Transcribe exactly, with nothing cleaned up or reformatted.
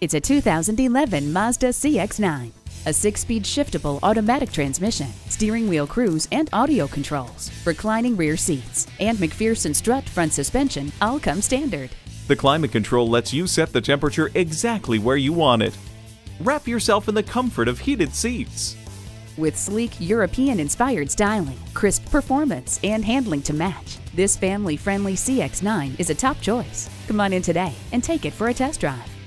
It's a two thousand eleven Mazda C X nine, a six-speed shiftable automatic transmission, steering wheel cruise and audio controls, reclining rear seats, and McPherson strut front suspension all come standard. The climate control lets you set the temperature exactly where you want it. Wrap yourself in the comfort of heated seats. With sleek European-inspired styling, crisp performance, and handling to match, this family-friendly C X nine is a top choice. Come on in today and take it for a test drive.